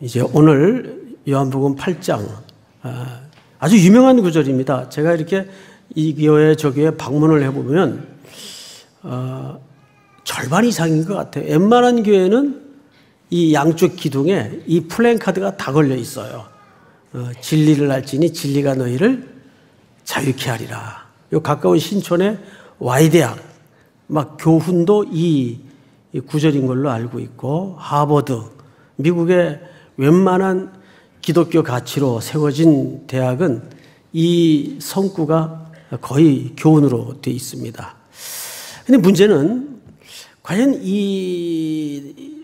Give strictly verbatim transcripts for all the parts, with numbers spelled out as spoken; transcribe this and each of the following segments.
이제 오늘 요한복음 팔 장 아주 유명한 구절입니다. 제가 이렇게 이 교회 저 교회 방문을 해보면 어, 절반 이상인 것 같아요. 웬만한 교회는 이 양쪽 기둥에 이 플랜카드가 다 걸려 있어요. 어, 진리를 알지니 진리가 너희를 자유케 하리라. 요 가까운 신촌의 와이 대학 막 교훈도 이, 이 구절인 걸로 알고 있고, 하버드 미국의 웬만한 기독교 가치로 세워진 대학은 이 성구가 거의 교훈으로 되어 있습니다. 그런데 문제는 과연 이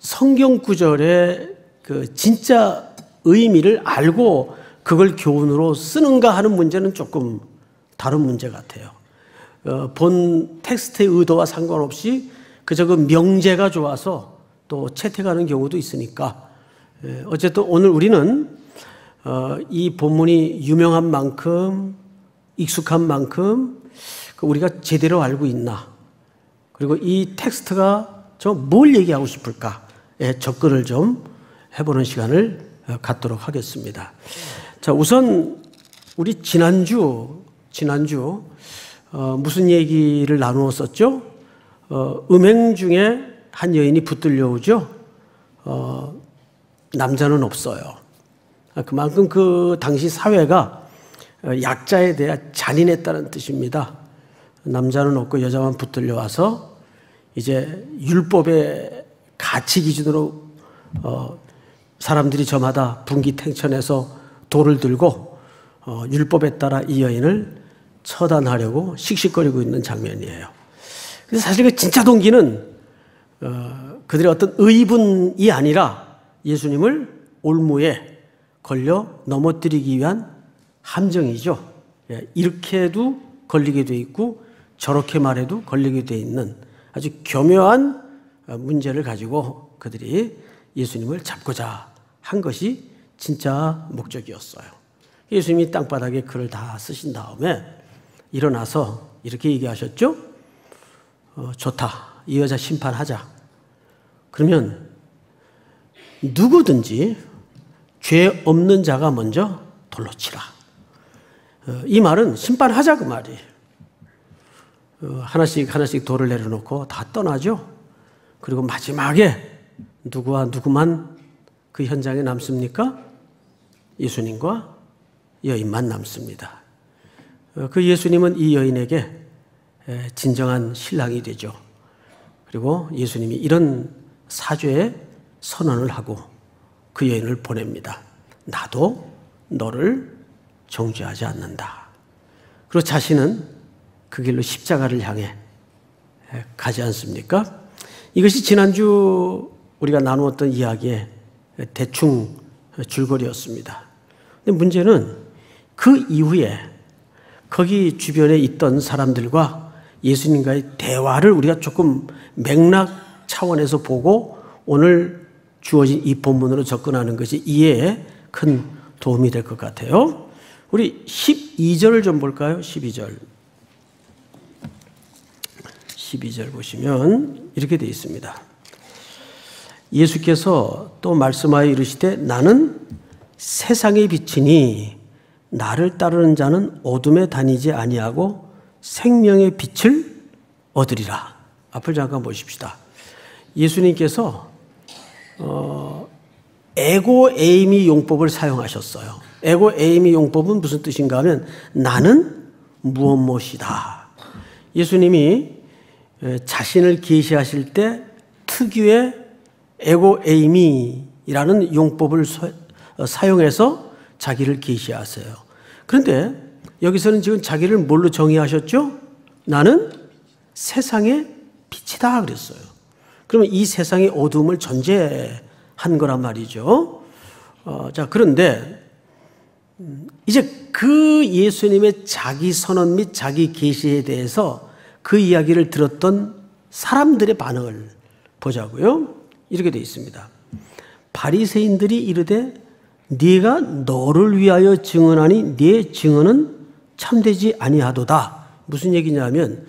성경 구절의 그 진짜 의미를 알고 그걸 교훈으로 쓰는가 하는 문제는 조금 다른 문제 같아요. 어, 본 텍스트의 의도와 상관없이 그저 그 명제가 좋아서 또 채택하는 경우도 있으니까. 예, 어쨌든 오늘 우리는 어, 이 본문이 유명한 만큼 익숙한 만큼 우리가 제대로 알고 있나, 그리고 이 텍스트가 저 뭘 얘기하고 싶을까에 접근을 좀 해보는 시간을 갖도록 하겠습니다. 자, 우선 우리 지난주 지난주 어, 무슨 얘기를 나누었었죠? 어, 음행 중에 한 여인이 붙들려 오죠. 어, 남자는 없어요. 그만큼 그 당시 사회가 약자에 대해 잔인했다는 뜻입니다. 남자는 없고 여자만 붙들려 와서 이제 율법의 가치 기준으로 어, 사람들이 저마다 분기탱천에서 돌을 들고 어, 율법에 따라 이 여인을 처단하려고 씩씩거리고 있는 장면이에요. 근데 사실 그 진짜 동기는 어, 그들의 어떤 의분이 아니라 예수님을 올무에 걸려 넘어뜨리기 위한 함정이죠. 예, 이렇게 해도 걸리게 돼 있고 저렇게 말해도 걸리게 돼 있는 아주 교묘한 문제를 가지고 그들이 예수님을 잡고자 한 것이 진짜 목적이었어요. 예수님이 땅바닥에 글을 다 쓰신 다음에 일어나서 이렇게 얘기하셨죠. 어, 좋다. 이 여자 심판하자. 그러면 누구든지 죄 없는 자가 먼저 돌로 치라. 어, 이 말은 심판하자 그 말이에요. 어, 하나씩 하나씩 돌을 내려놓고 다 떠나죠. 그리고 마지막에 누구와 누구만 그 현장에 남습니까? 예수님과 여인만 남습니다. 그 예수님은 이 여인에게 진정한 신랑이 되죠. 그리고 예수님이 이런 사죄의 선언을 하고 그 여인을 보냅니다. 나도 너를 정죄하지 않는다. 그리고 자신은 그 길로 십자가를 향해 가지 않습니까? 이것이 지난주 우리가 나누었던 이야기의 대충 줄거리였습니다. 근데 문제는 그 이후에 거기 주변에 있던 사람들과 예수님과의 대화를 우리가 조금 맥락 차원에서 보고 오늘 주어진 이 본문으로 접근하는 것이 이해에 큰 도움이 될 것 같아요. 우리 십이 절을 좀 볼까요? 십이 절. 십이 절 보시면 이렇게 되어 있습니다. 예수께서 또 말씀하여 이르시되 나는 세상의 빛이니 나를 따르는 자는 어둠에 다니지 아니하고 생명의 빛을 얻으리라. 앞을 잠깐 보십시다. 예수님께서 어, 에고 에이미 용법을 사용하셨어요. 에고 에이미 용법은 무슨 뜻인가 하면 나는 무엇무엇이다. 예수님이 자신을 계시하실 때 특유의 에고 에이미라는 용법을 사용해서 자기를 계시하세요. 그런데 여기서는 지금 자기를 뭘로 정의하셨죠? 나는 세상의 빛이다 그랬어요. 그러면 이 세상의 어둠을 전제한 거란 말이죠. 어, 자, 그런데 이제 그 예수님의 자기 선언 및 자기 계시에 대해서 그 이야기를 들었던 사람들의 반응을 보자고요. 이렇게 돼 있습니다. 바리새인들이 이르되 네가 너를 위하여 증언하니 네 증언은 참되지 아니하도다. 무슨 얘기냐면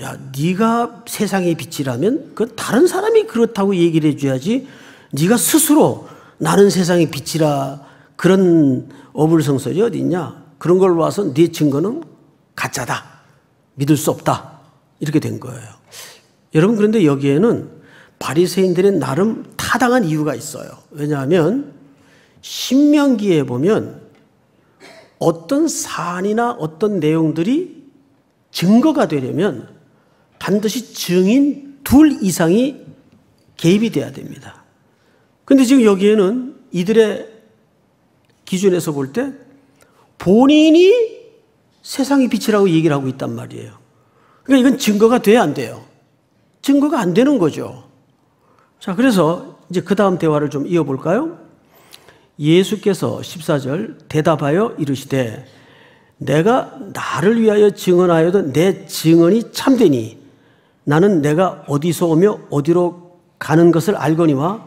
야, 네가 세상의 빛이라면 그 다른 사람이 그렇다고 얘기를 해줘야지 네가 스스로 나는 세상의 빛이라 그런 어불성설이 어디 있냐. 그런 걸 봐서 네 증거는 가짜다. 믿을 수 없다. 이렇게 된 거예요. 여러분, 그런데 여기에는 바리새인들의 나름 타당한 이유가 있어요. 왜냐하면 신명기에 보면 어떤 사안이나 어떤 내용들이 증거가 되려면 반드시 증인 둘 이상이 개입이 돼야 됩니다. 그런데 지금 여기에는 이들의 기준에서 볼 때 본인이 세상의 빛이라고 얘기를 하고 있단 말이에요. 그러니까 이건 증거가 돼야 안 돼요. 증거가 안 되는 거죠. 자, 그래서 이제 그 다음 대화를 좀 이어볼까요? 예수께서 십사 절 대답하여 이르시되 내가 나를 위하여 증언하여도 내 증언이 참되니 나는 내가 어디서 오며 어디로 가는 것을 알거니와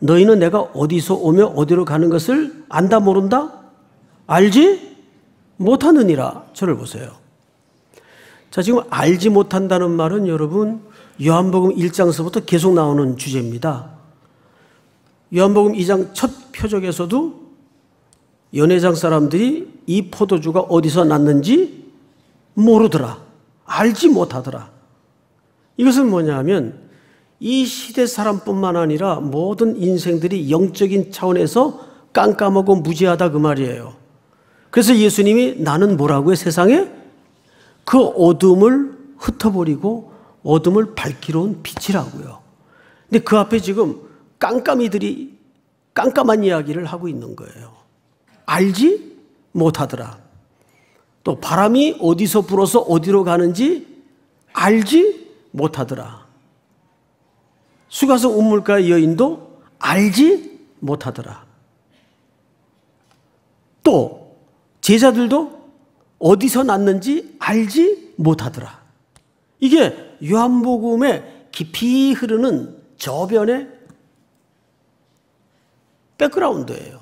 너희는 내가 어디서 오며 어디로 가는 것을 안다 모른다? 알지 못하느니라. 저를 보세요. 자, 지금 알지 못한다는 말은 여러분 요한복음 일 장서부터 계속 나오는 주제입니다. 요한복음 이 장 첫 표적에서도 연회장 사람들이 이 포도주가 어디서 났는지 모르더라. 알지 못하더라. 이것은 뭐냐면 이 시대 사람뿐만 아니라 모든 인생들이 영적인 차원에서 깜깜하고 무지하다 그 말이에요. 그래서 예수님이 나는 뭐라고요? 세상에 그 어둠을 흩어버리고 어둠을 밝히러 온 빛이라고요. 근데 그 앞에 지금 깜깜이들이 깜깜한 이야기를 하고 있는 거예요. 알지 못하더라. 또 바람이 어디서 불어서 어디로 가는지 알지 못하더라. 수가성 운물가의 여인도 알지 못하더라. 또 제자들도 어디서 났는지 알지 못하더라. 이게 요한복음에 깊이 흐르는 저변의 백그라운드예요.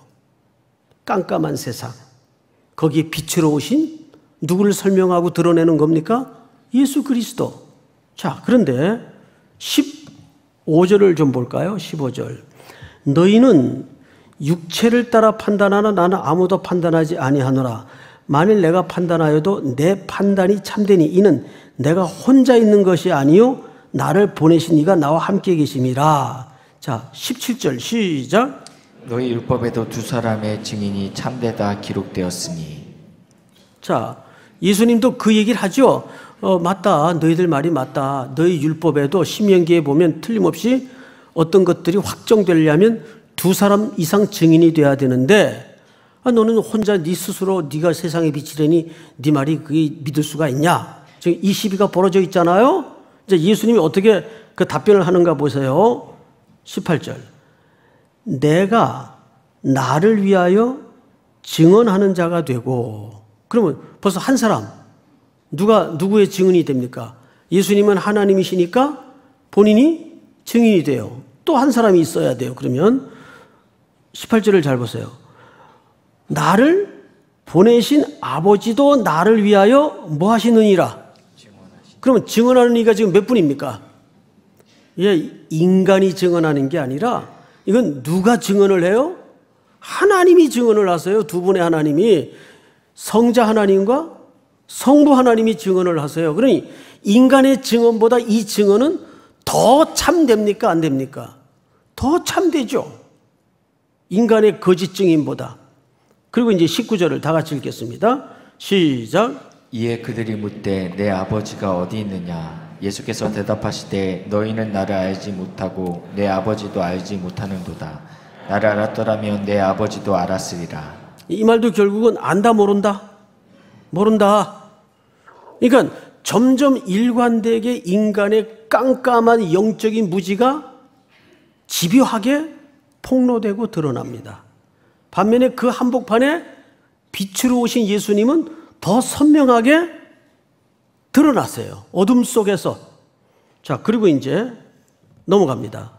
깜깜한 세상. 거기에 빛으로 오신 누구를 설명하고 드러내는 겁니까? 예수 그리스도. 자, 그런데 십오 절을 좀 볼까요? 십오 절. 너희는 육체를 따라 판단하나 나는 아무도 판단하지 아니하노라. 만일 내가 판단하여도 내 판단이 참되니 이는 내가 혼자 있는 것이 아니요 나를 보내신 이가 나와 함께 계심이라. 자, 십칠 절 시작. 너희 율법에도 두 사람의 증인이 참되다 기록되었으니. 자, 예수님도 그 얘기를 하죠. 어, 맞다. 너희들 말이 맞다. 너희 율법에도 신명기에 보면 틀림없이 어떤 것들이 확정되려면 두 사람 이상 증인이 돼야 되는데 아, 너는 혼자 네 스스로 네가 세상의 빛이라니 네 말이 그게 믿을 수가 있냐. 지금 이 시비가 벌어져 있잖아요. 이제 예수님이 어떻게 그 답변을 하는가 보세요. 십팔 절. 내가 나를 위하여 증언하는 자가 되고. 그러면 벌써 한 사람 누가 누구의 증언이 됩니까? 예수님은 하나님이시니까 본인이 증인이 돼요. 또 한 사람이 있어야 돼요. 그러면 십팔 절을 잘 보세요. 나를 보내신 아버지도 나를 위하여 뭐 하시느니라. 그러면 증언하는 이가 지금 몇 분입니까? 예, 인간이 증언하는 게 아니라 이건 누가 증언을 해요? 하나님이 증언을 하세요. 두 분의 하나님이 성자 하나님과 성부 하나님이 증언을 하세요. 그러니 인간의 증언보다 이 증언은 더 참됩니까? 안 됩니까? 더 참되죠. 인간의 거짓 증인보다. 그리고 이제 십구 절을 다 같이 읽겠습니다. 시작. 이에 그들이 묻되 내 아버지가 어디 있느냐. 예수께서 대답하시되 너희는 나를 알지 못하고 내 아버지도 알지 못하는도다. 나를 알았더라면 내 아버지도 알았으리라. 이 말도 결국은 안다 모른다. 모른다. 그러니까 점점 일관되게 인간의 깜깜한 영적인 무지가 집요하게 폭로되고 드러납니다. 반면에 그 한복판에 빛으로 오신 예수님은 더 선명하게 드러났어요. 어둠 속에서. 자, 그리고 이제 넘어갑니다.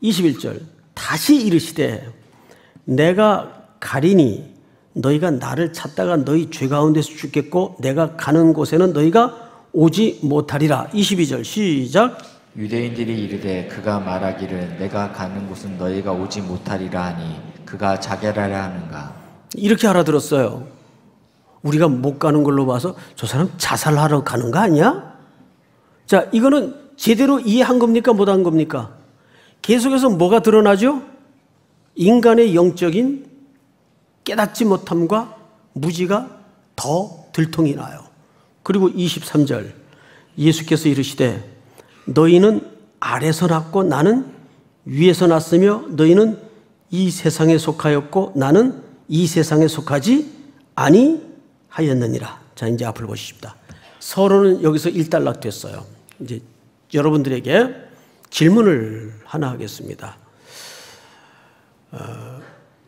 이십일 절. 다시 이르시되 내가 가리니 너희가 나를 찾다가 너희 죄 가운데서 죽겠고 내가 가는 곳에는 너희가 오지 못하리라. 이십이 절 시작. 유대인들이 이르되 그가 말하기를 내가 가는 곳은 너희가 오지 못하리라 하니 그가 자결하려 하는가. 이렇게 알아들었어요. 우리가 못 가는 걸로 봐서 저 사람 자살하러 가는 거 아니야? 자, 이거는 제대로 이해한 겁니까 못한 겁니까? 계속해서 뭐가 드러나죠? 인간의 영적인 깨닫지 못함과 무지가 더 들통이 나요. 그리고 이십삼 절 예수께서 이르시되 너희는 아래서 났고 나는 위에서 났으며 너희는 이 세상에 속하였고 나는 이 세상에 속하지 아니하였느니라. 자, 이제 앞을 보십시다. 서론은 여기서 일단락 됐어요. 이제 여러분들에게 질문을 하나 하겠습니다. 어,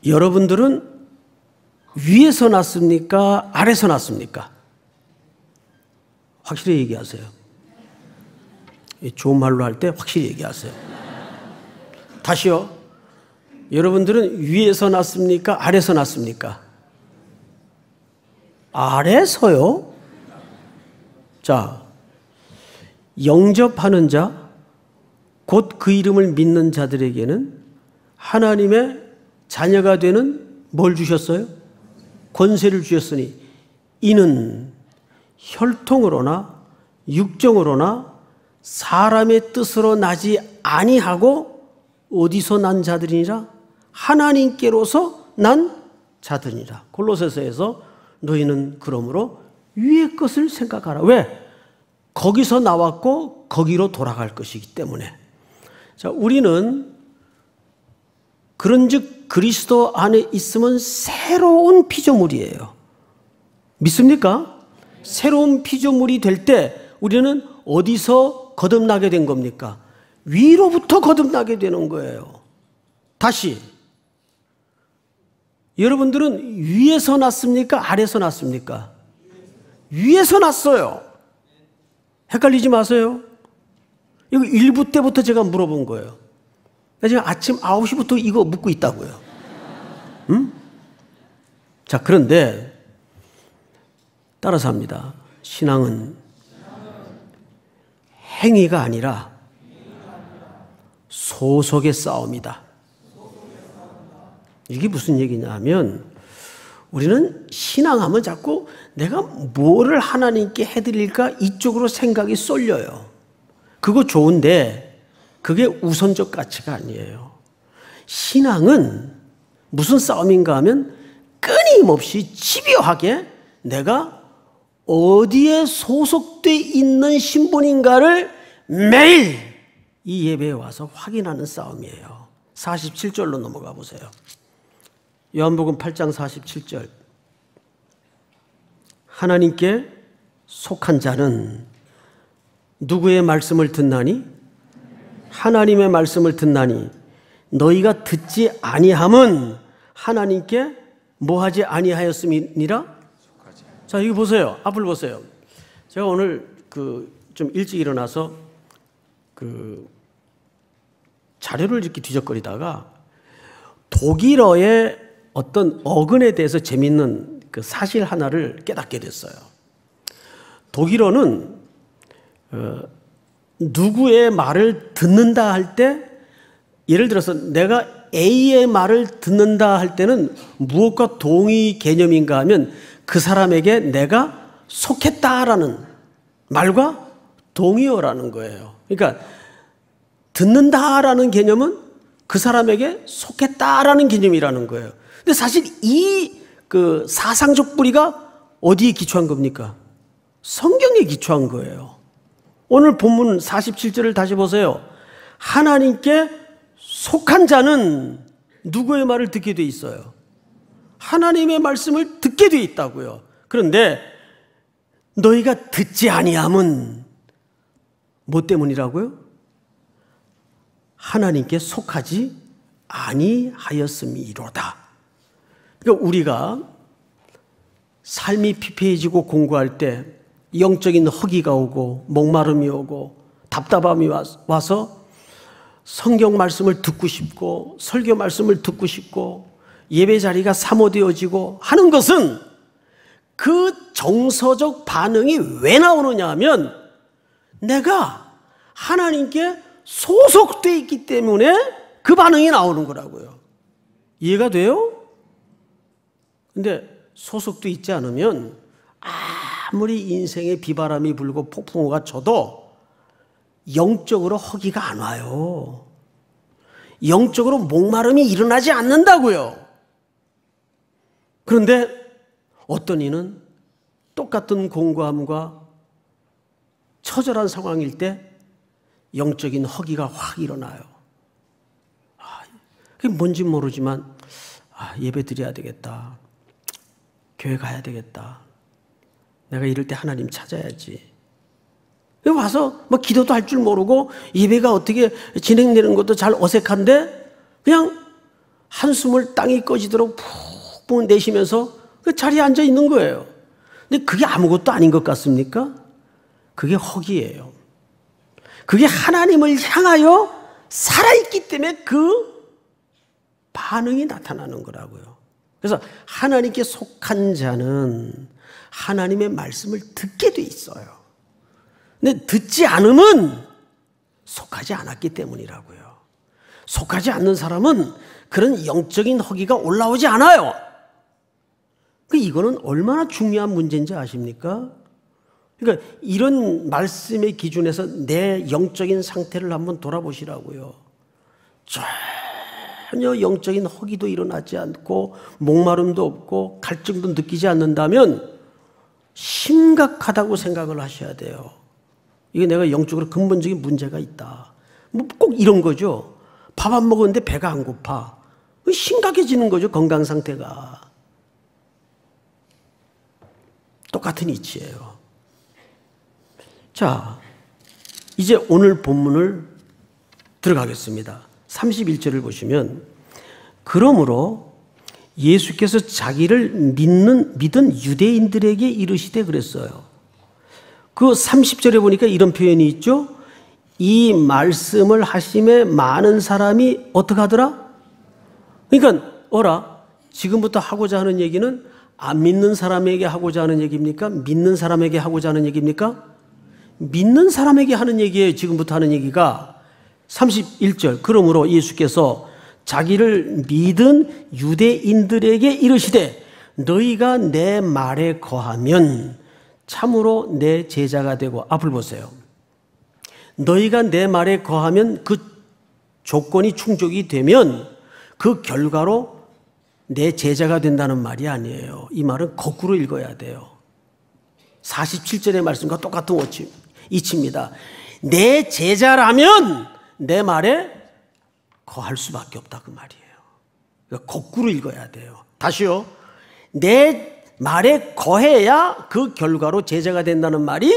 여러분들은 위에서 났습니까? 아래서 났습니까? 확실히 얘기하세요. 좋은 말로 할 때 확실히 얘기하세요. 다시요. 여러분들은 위에서 났습니까? 아래서 났습니까? 아래서요? 자, 영접하는 자, 곧 그 이름을 믿는 자들에게는 하나님의 자녀가 되는 뭘 주셨어요? 권세를 주셨으니 이는 혈통으로나 육정으로나 사람의 뜻으로 나지 아니하고 어디서 난 자들이니라? 하나님께로서 난 자들이니라. 골로새서에서 너희는 그러므로 위의 것을 생각하라. 왜? 거기서 나왔고 거기로 돌아갈 것이기 때문에. 자, 우리는 그런즉 그리스도 안에 있으면 새로운 피조물이에요. 믿습니까? 새로운 피조물이 될 때 우리는 어디서 거듭나게 된 겁니까? 위로부터 거듭나게 되는 거예요. 다시 여러분들은 위에서 났습니까? 아래서 났습니까? 위에서 났어요. 헷갈리지 마세요. 이거 일부 때부터 제가 물어본 거예요. 지금 아침 아홉 시부터 이거 묻고 있다고요. 음? 자, 그런데 따라서 합니다. 신앙은 행위가 아니라 소속의 싸움이다. 이게 무슨 얘기냐 하면 우리는 신앙하면 자꾸 내가 뭐를 하나님께 해드릴까 이쪽으로 생각이 쏠려요. 그거 좋은데 그게 우선적 가치가 아니에요. 신앙은 무슨 싸움인가 하면 끊임없이 집요하게 내가 어디에 소속돼 있는 신분인가를 매일 이 예배에 와서 확인하는 싸움이에요. 사십칠 절로 넘어가 보세요. 요한복음 팔 장 사십칠 절. 하나님께 속한 자는 누구의 말씀을 듣나니? 하나님의 말씀을 듣나니 너희가 듣지 아니함은 하나님께 뭐하지 아니하였음이니라? 자, 여기 보세요. 앞을 보세요. 제가 오늘 그 좀 일찍 일어나서 그 자료를 이렇게 뒤적거리다가 독일어의 어떤 어근에 대해서 재밌는 그 사실 하나를 깨닫게 됐어요. 독일어는 어, 누구의 말을 듣는다 할 때, 예를 들어서 내가 A의 말을 듣는다 할 때는 무엇과 동의 개념인가 하면 그 사람에게 내가 속했다라는 말과 동의어라는 거예요. 그러니까 듣는다라는 개념은 그 사람에게 속했다라는 개념이라는 거예요. 근데 사실 이 그 사상적 뿌리가 어디에 기초한 겁니까? 성경에 기초한 거예요. 오늘 본문 사십칠 절을 다시 보세요. 하나님께 속한 자는 누구의 말을 듣게 돼 있어요? 하나님의 말씀을 듣게 돼 있다고요. 그런데 너희가 듣지 아니함은 뭐 때문이라고요? 하나님께 속하지 아니하였음이로다. 그러니까 우리가 삶이 피폐해지고 공고할 때 영적인 허기가 오고 목마름이 오고 답답함이 와서 성경 말씀을 듣고 싶고 설교 말씀을 듣고 싶고 예배 자리가 사모되어지고 하는 것은 그 정서적 반응이 왜 나오느냐 하면 내가 하나님께 소속되어 있기 때문에 그 반응이 나오는 거라고요. 이해가 돼요? 근데 소속되어 있지 않으면 아무리 인생에 비바람이 불고 폭풍우가 쳐도 영적으로 허기가 안 와요. 영적으로 목마름이 일어나지 않는다고요. 그런데 어떤 이는 똑같은 공고함과 처절한 상황일 때 영적인 허기가 확 일어나요. 아, 그게 뭔지 모르지만 아, 예배 드려야 되겠다. 교회 가야 되겠다. 내가 이럴 때 하나님 찾아야지. 와서 뭐 기도도 할 줄 모르고 예배가 어떻게 진행되는 것도 잘 어색한데 그냥 한숨을 땅이 꺼지도록 푹푹 내쉬면서 그 자리에 앉아 있는 거예요. 근데 그게 아무것도 아닌 것 같습니까? 그게 허기예요. 그게 하나님을 향하여 살아있기 때문에 그 반응이 나타나는 거라고요. 그래서 하나님께 속한 자는 하나님의 말씀을 듣게 돼 있어요. 근데 듣지 않으면 속하지 않았기 때문이라고요. 속하지 않는 사람은 그런 영적인 허기가 올라오지 않아요. 이거는 얼마나 중요한 문제인지 아십니까? 그러니까 이런 말씀의 기준에서 내 영적인 상태를 한번 돌아보시라고요. 전혀 영적인 허기도 일어나지 않고 목마름도 없고 갈증도 느끼지 않는다면 심각하다고 생각을 하셔야 돼요. 이게 내가 영적으로 근본적인 문제가 있다. 뭐 꼭 이런 거죠. 밥 안 먹었는데 배가 안 고파. 심각해지는 거죠, 건강 상태가. 똑같은 이치예요. 자, 이제 오늘 본문을 들어가겠습니다. 삼십일 절을 보시면 그러므로 예수께서 자기를 믿는, 믿은 유대인들에게 이르시되 그랬어요. 그 삼십 절에 보니까 이런 표현이 있죠. 이 말씀을 하심에 많은 사람이 어떻게 하더라? 그러니까 어라, 지금부터 하고자 하는 얘기는 안 믿는 사람에게 하고자 하는 얘기입니까? 믿는 사람에게 하고자 하는 얘기입니까? 믿는 사람에게 하는 얘기예요. 지금부터 하는 얘기가 삼십일 절. 그러므로 예수께서 자기를 믿은 유대인들에게 이르시되 너희가 내 말에 거하면 참으로 내 제자가 되고. 앞을 보세요. 너희가 내 말에 거하면 그 조건이 충족이 되면 그 결과로 내 제자가 된다는 말이 아니에요. 이 말은 거꾸로 읽어야 돼요. 사십칠 절의 말씀과 똑같은 이치입니다. 내 제자라면 내 말에 거할 수밖에 없다, 그 말이에요. 그러니까 거꾸로 읽어야 돼요. 다시요. 내 말에 거해야 그 결과로 제자가 된다는 말이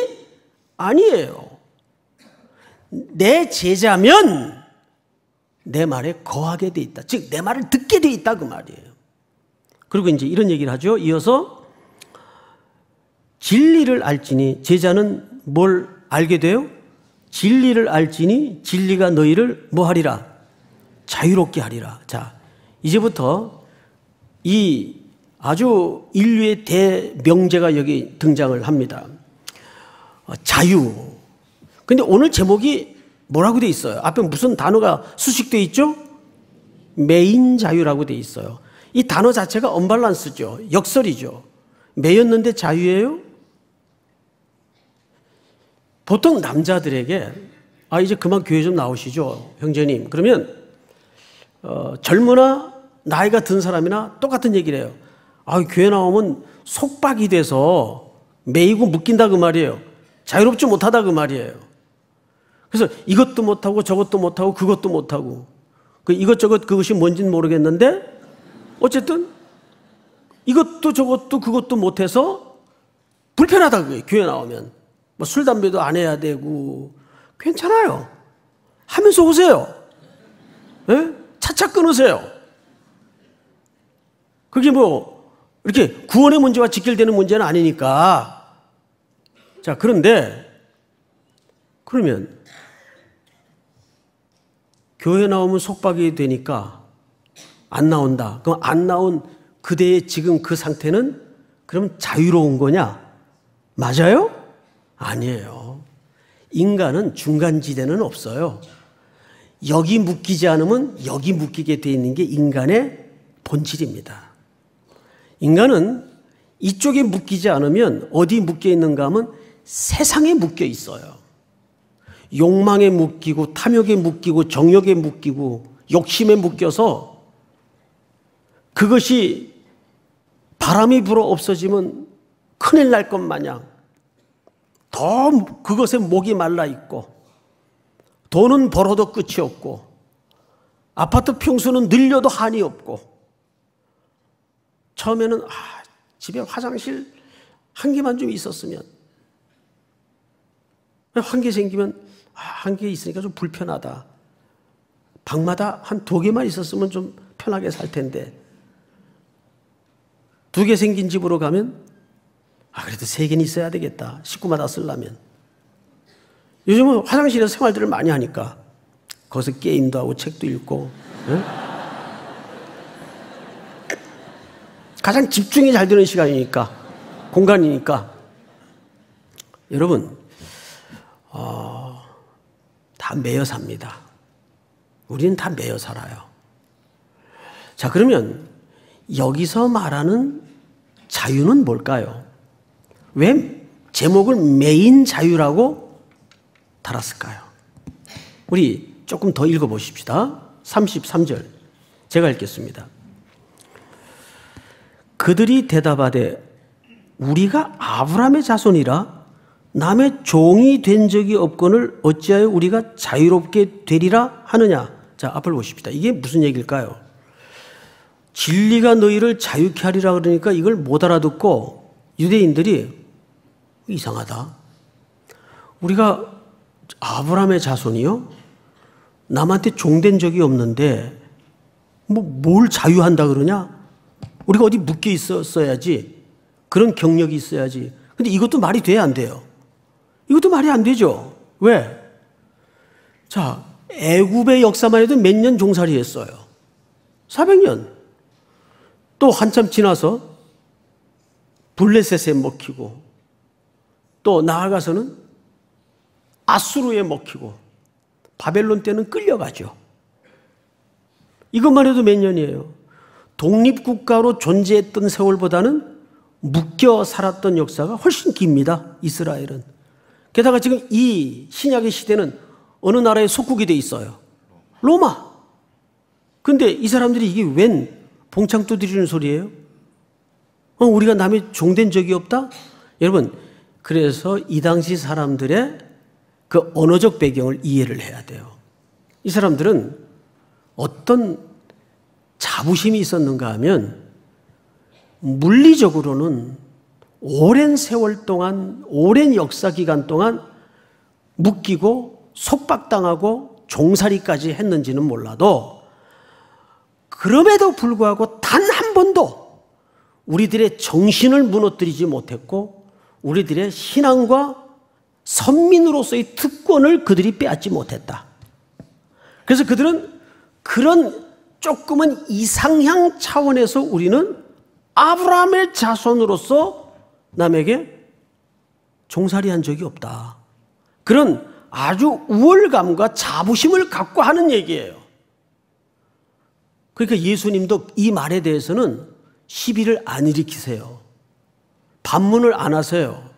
아니에요. 내 제자면 내 말에 거하게 돼 있다. 즉 내 말을 듣게 돼 있다, 그 말이에요. 그리고 이제 이런 얘기를 하죠. 이어서 진리를 알지니, 제자는 뭘 알게 돼요? 진리를 알지니 진리가 너희를 뭐 하리라? 자유롭게 하리라. 자, 이제부터 이 아주 인류의 대명제가 여기 등장을 합니다. 자유. 근데 오늘 제목이 뭐라고 돼 있어요? 앞에 무슨 단어가 수식되어 있죠? 매인 자유라고 돼 있어요. 이 단어 자체가 언밸런스죠. 역설이죠. 매였는데 자유예요? 보통 남자들에게 아 이제 그만 교회 좀 나오시죠, 형제님. 그러면 어, 젊으나 나이가 든 사람이나 똑같은 얘기를 해요. 아 교회 나오면 속박이 돼서 매이고 묶인다, 그 말이에요. 자유롭지 못하다, 그 말이에요. 그래서 이것도 못하고 저것도 못하고 그것도 못하고 그 이것저것 그것이 뭔지는 모르겠는데 어쨌든 이것도 저것도 그것도 못해서 불편하다, 그게 교회 나오면. 뭐 술 담배도 안 해야 되고. 괜찮아요. 하면서 오세요. 네? 차차 끊으세요. 그게 뭐 이렇게 구원의 문제와 직결되는 문제는 아니니까. 자, 그런데 그러면 교회 나오면 속박이 되니까 안 나온다. 그럼 안 나온 그대의 지금 그 상태는 그럼 자유로운 거냐? 맞아요? 아니에요. 인간은 중간지대는 없어요. 여기 묶이지 않으면 여기 묶이게 돼 있는 게 인간의 본질입니다. 인간은 이쪽에 묶이지 않으면 어디 묶여 있는가 하면 세상에 묶여 있어요. 욕망에 묶이고 탐욕에 묶이고 정욕에 묶이고 욕심에 묶여서 그것이 바람이 불어 없어지면 큰일 날 것 마냥 더 그것에 목이 말라 있고, 돈은 벌어도 끝이 없고, 아파트 평수는 늘려도 한이 없고, 처음에는 아, 집에 화장실 한 개만 좀 있었으면, 한 개 생기면 아, 한 개 있으니까 좀 불편하다, 방마다 한 두 개만 있었으면 좀 편하게 살 텐데, 두 개 생긴 집으로 가면 아, 그래도 세 개는 있어야 되겠다, 식구마다 쓰려면. 요즘은 화장실에서 생활들을 많이 하니까 거기서 게임도 하고 책도 읽고 네? 가장 집중이 잘 되는 시간이니까, 공간이니까. 여러분, 어, 다 매여 삽니다. 우리는 다 매여 살아요. 자, 그러면 여기서 말하는 자유는 뭘까요? 왜 제목을 메인 자유라고 달았을까요? 우리 조금 더 읽어보십시다. 삼십삼 절 제가 읽겠습니다. 그들이 대답하되 우리가 아브라함의 자손이라 남의 종이 된 적이 없거늘 어찌하여 우리가 자유롭게 되리라 하느냐. 자, 앞을 보십시다. 이게 무슨 얘기일까요? 진리가 너희를 자유케 하리라 그러니까 이걸 못 알아듣고 유대인들이 이상하다, 우리가 아브라함의 자손이요? 남한테 종된 적이 없는데 뭐 뭘 자유한다 그러냐? 우리가 어디 묶여 있었어야지, 그런 경력이 있어야지. 근데 이것도 말이 돼야 안 돼요? 이것도 말이 안 되죠. 왜? 자, 애굽의 역사만 해도 몇 년 종살이 했어요. 사백 년. 또 한참 지나서 블레셋에 먹히고, 또 나아가서는 아수르에 먹히고, 바벨론 때는 끌려가죠. 이것만 해도 몇 년이에요. 독립국가로 존재했던 세월보다는 묶여 살았던 역사가 훨씬 깁니다, 이스라엘은. 게다가 지금 이 신약의 시대는 어느 나라의 속국이 돼 있어요? 로마. 근데 이 사람들이 이게 웬 봉창 두드리는 소리예요? 어, 우리가 남의 종된 적이 없다? 여러분, 그래서 이 당시 사람들의 그 언어적 배경을 이해를 해야 돼요. 이 사람들은 어떤 자부심이 있었는가 하면, 물리적으로는 오랜 세월 동안, 오랜 역사 기간 동안 묶이고 속박당하고 종살이까지 했는지는 몰라도, 그럼에도 불구하고 단 한 번도 우리들의 정신을 무너뜨리지 못했고, 우리들의 신앙과 선민으로서의 특권을 그들이 빼앗지 못했다. 그래서 그들은 그런 조금은 이상향 차원에서 우리는 아브라함의 자손으로서 남에게 종살이한 적이 없다, 그런 아주 우월감과 자부심을 갖고 하는 얘기예요. 그러니까 예수님도 이 말에 대해서는 시비를 안 일으키세요. 반문을 안 하세요.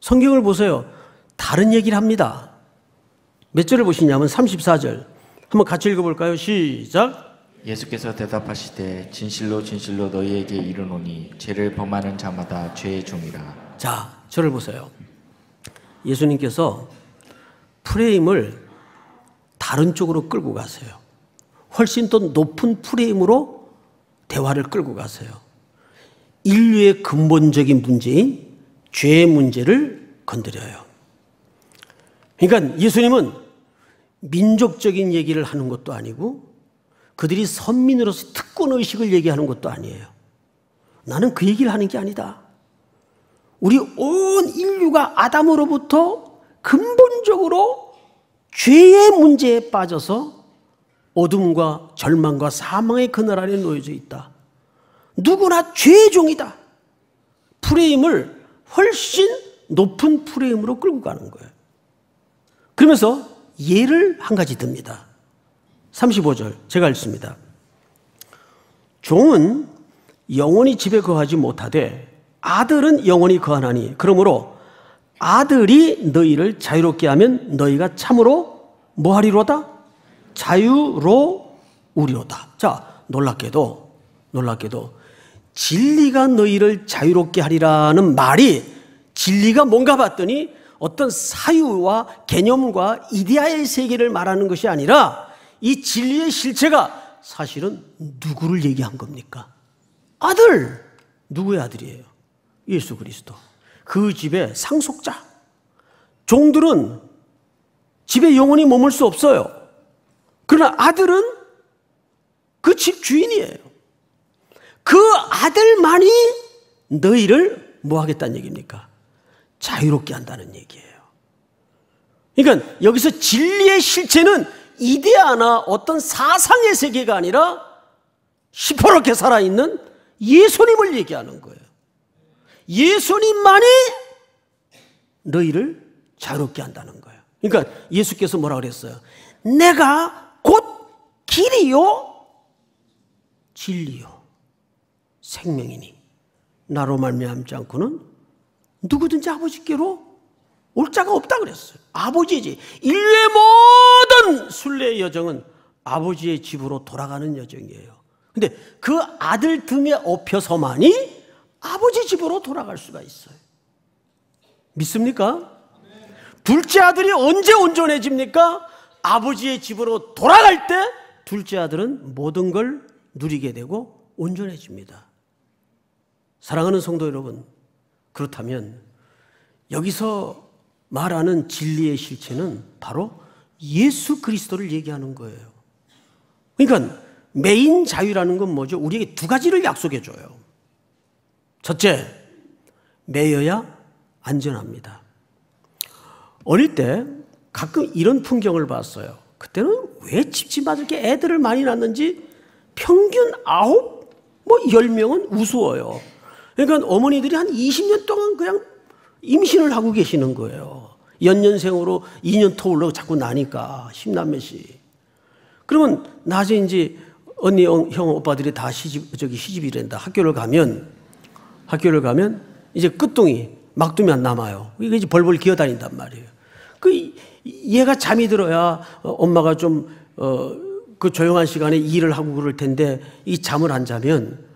성경을 보세요. 다른 얘기를 합니다. 몇 절을 보시냐면 삼십사 절. 한번 같이 읽어볼까요? 시작! 예수께서 대답하시되 진실로 진실로 너희에게 이르노니 죄를 범하는 자마다 죄의 종이라. 자, 저를 보세요. 예수님께서 프레임을 다른 쪽으로 끌고 가세요. 훨씬 더 높은 프레임으로 대화를 끌고 가세요. 인류의 근본적인 문제인 죄의 문제를 건드려요. 그러니까 예수님은 민족적인 얘기를 하는 것도 아니고, 그들이 선민으로서 특권의식을 얘기하는 것도 아니에요. 나는 그 얘기를 하는 게 아니다. 우리 온 인류가 아담으로부터 근본적으로 죄의 문제에 빠져서 어둠과 절망과 사망의 그늘 안에 놓여져 있다. 누구나 죄의 종이다. 프레임을 훨씬 높은 프레임으로 끌고 가는 거예요. 그러면서 예를 한 가지 듭니다. 삼십오 절 제가 읽습니다. 종은 영원히 집에 거하지 못하되 아들은 영원히 거하나니 그러므로 아들이 너희를 자유롭게 하면 너희가 참으로 뭐하리로다? 자유로우리로다. 자, 놀랍게도 놀랍게도 진리가 너희를 자유롭게 하리라는 말이 진리가 뭔가 봤더니 어떤 사유와 개념과 이데아의 세계를 말하는 것이 아니라 이 진리의 실체가 사실은 누구를 얘기한 겁니까? 아들! 누구의 아들이에요? 예수 그리스도. 그 집의 상속자. 종들은 집에 영원히 머물 수 없어요. 그러나 아들은 그 집 주인이에요. 그 아들만이 너희를 뭐 하겠다는 얘기입니까? 자유롭게 한다는 얘기예요. 그러니까 여기서 진리의 실체는 이데아나 어떤 사상의 세계가 아니라 시퍼렇게 살아있는 예수님을 얘기하는 거예요. 예수님만이 너희를 자유롭게 한다는 거예요. 그러니까 예수께서 뭐라 그랬어요? 내가 곧 길이요 진리요 생명이니 나로 말미암지 않고는 누구든지 아버지께로 올 자가 없다 그랬어요. 아버지지. 인류의 모든 순례의 여정은 아버지의 집으로 돌아가는 여정이에요. 근데 그 아들 등에 업혀서만이 아버지 집으로 돌아갈 수가 있어요. 믿습니까? 둘째 아들이 언제 온전해집니까? 아버지의 집으로 돌아갈 때 둘째 아들은 모든 걸 누리게 되고 온전해집니다. 사랑하는 성도 여러분, 그렇다면 여기서 말하는 진리의 실체는 바로 예수 그리스도를 얘기하는 거예요. 그러니까 메인 자유라는 건 뭐죠? 우리에게 두 가지를 약속해 줘요. 첫째, 매여야 안전합니다. 어릴 때 가끔 이런 풍경을 봤어요. 그때는 왜 찝찝하게 애들을 많이 낳는지 평균 아홉, 뭐 열 명은 우스워요. 그러니까 어머니들이 한 이십 년 동안 그냥 임신을 하고 계시는 거예요. 연년생으로 이 년 터울로 자꾸 나니까 십남매씩. 그러면 낮에 이제 언니, 형, 오빠들이 다 시집, 저기 시집이 된다. 학교를 가면, 학교를 가면 이제 끝둥이, 막둥이 안 남아요. 이게 이제 벌벌 기어다닌단 말이에요. 그 얘가 잠이 들어야 엄마가 좀, 어, 그 조용한 시간에 일을 하고 그럴 텐데 이 잠을 안 자면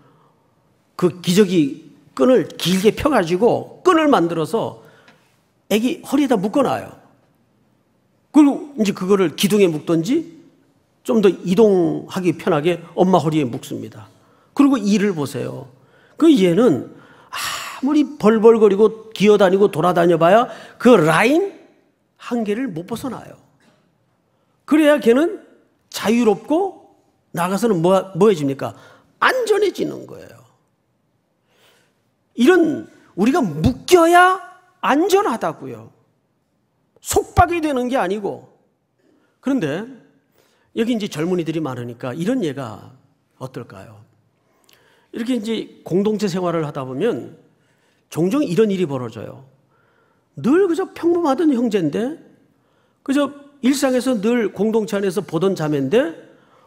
그 기저귀 끈을 길게 펴가지고 끈을 만들어서 애기 허리에다 묶어놔요. 그리고 이제 그거를 기둥에 묶든지 좀 더 이동하기 편하게 엄마 허리에 묶습니다. 그리고 이를 보세요. 그 얘는 아무리 벌벌거리고 기어다니고 돌아다녀봐야 그 라인 한 개를 못 벗어나요. 그래야 걔는 자유롭고 나가서는 뭐, 뭐해집니까? 안전해지는 거예요. 이런 우리가 묶여야 안전하다고요. 속박이 되는 게 아니고. 그런데 여기 이제 젊은이들이 많으니까 이런 예가 어떨까요? 이렇게 이제 공동체 생활을 하다 보면 종종 이런 일이 벌어져요. 늘 그저 평범하던 형제인데, 그저 일상에서 늘 공동체 안에서 보던 자매인데,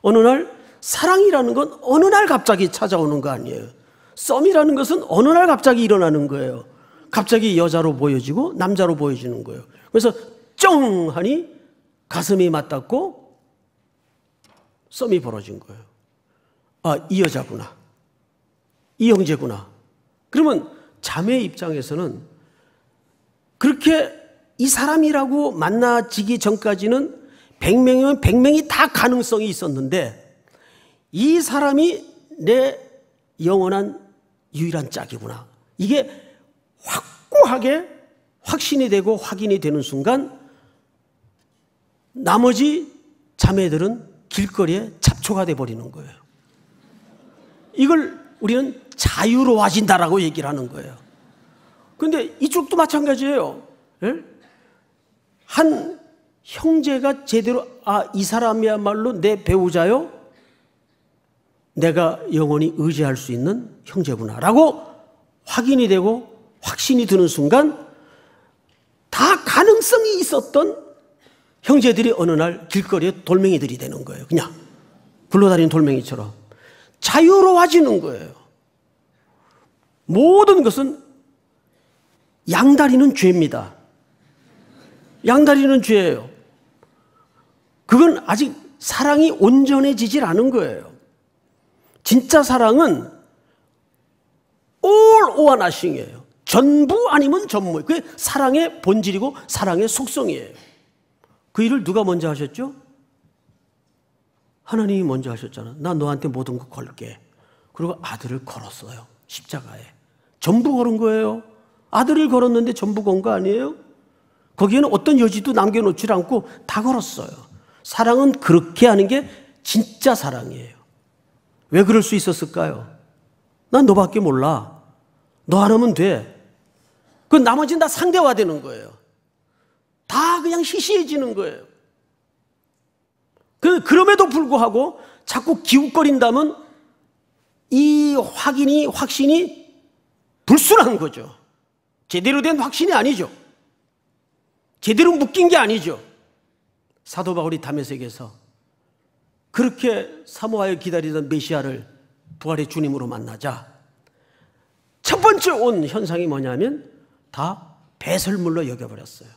어느 날 사랑이라는 건 어느 날 갑자기 찾아오는 거 아니에요. 썸이라는 것은 어느 날 갑자기 일어나는 거예요. 갑자기 여자로 보여지고 남자로 보여지는 거예요. 그래서 쩡하니 가슴이 맞닿고 썸이 벌어진 거예요. 아, 이 여자구나. 이 형제구나. 그러면 자매의 입장에서는 그렇게 이 사람이라고 만나지기 전까지는 백 명이면 백 명이 다 가능성이 있었는데 이 사람이 내 영원한 유일한 짝이구나. 이게 확고하게 확신이 되고 확인이 되는 순간 나머지 자매들은 길거리에 잡초가 돼버리는 거예요. 이걸 우리는 자유로워진다라고 얘기를 하는 거예요. 그런데 이쪽도 마찬가지예요. 한 형제가 제대로 아, 이 사람이야말로 내 배우자요. 내가 영원히 의지할 수 있는 형제구나라고 확인이 되고 확신이 드는 순간 다 가능성이 있었던 형제들이 어느 날 길거리에 돌멩이들이 되는 거예요. 그냥 굴러다니는 돌멩이처럼 자유로워지는 거예요. 모든 것은 양다리는 죄입니다. 양다리는 죄예요. 그건 아직 사랑이 온전해지질 않은 거예요. 진짜 사랑은 all or nothing이에요. 전부 아니면 전무. 그게 사랑의 본질이고 사랑의 속성이에요. 그 일을 누가 먼저 하셨죠? 하나님이 먼저 하셨잖아. 나 너한테 모든 거 걸게. 그리고 아들을 걸었어요. 십자가에. 전부 걸은 거예요. 아들을 걸었는데 전부 건 거 아니에요? 거기에는 어떤 여지도 남겨놓지 않고 다 걸었어요. 사랑은 그렇게 하는 게 진짜 사랑이에요. 왜 그럴 수 있었을까요? 난 너밖에 몰라. 너 안 하면 돼. 그 나머지는 다 상대화되는 거예요. 다 그냥 희시해지는 거예요. 그럼에도 불구하고 자꾸 기웃거린다면 이 확인이, 확신이 불순한 거죠. 제대로 된 확신이 아니죠. 제대로 묶인 게 아니죠. 사도 바울이 다메섹에서 그렇게 사모하여 기다리던 메시아를 부활의 주님으로 만나자 첫 번째 온 현상이 뭐냐면 다 배설물로 여겨버렸어요.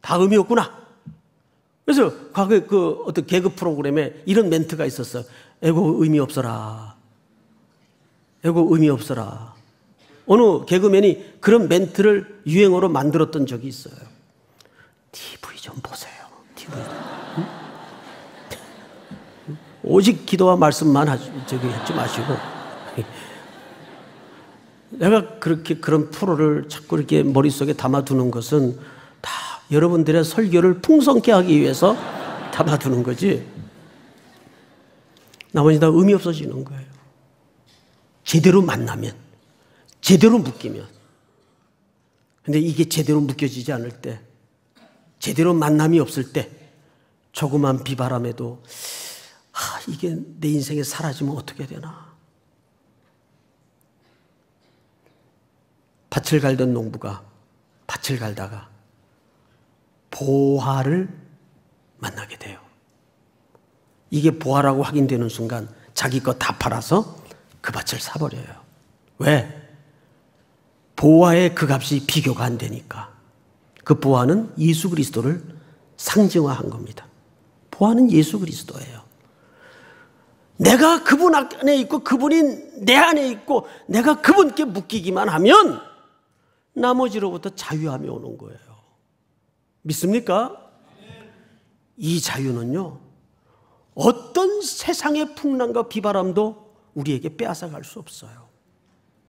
다 의미 없구나. 그래서 과거에 그 어떤 개그 프로그램에 이런 멘트가 있었어요. 에고 의미 없어라. 에고 의미 없어라. 어느 개그맨이 그런 멘트를 유행어로 만들었던 적이 있어요. 티비 좀 보세요. 티비. 응? 오직 기도와 말씀만 하지, 저기 하지 마시고. 내가 그렇게 그런 프로를 자꾸 이렇게 머릿속에 담아두는 것은 다 여러분들의 설교를 풍성케 하기 위해서 담아두는 거지. 나머지 다 의미 없어지는 거예요. 제대로 만나면. 제대로 묶이면. 근데 이게 제대로 묶여지지 않을 때, 제대로 만남이 없을 때, 조그만 비바람에도 아, 이게 내 인생에 사라지면 어떻게 되나. 밭을 갈던 농부가 밭을 갈다가 보화를 만나게 돼요. 이게 보화라고 확인되는 순간 자기 거 다 팔아서 그 밭을 사버려요. 왜? 보화의 그 값이 비교가 안 되니까. 그 보화는 예수 그리스도를 상징화한 겁니다. 보화는 예수 그리스도예요. 내가 그분 안에 있고 그분이 내 안에 있고 내가 그분께 묶이기만 하면 나머지로부터 자유함이 오는 거예요. 믿습니까? 이 자유는요, 어떤 세상의 풍랑과 비바람도 우리에게 빼앗아갈 수 없어요.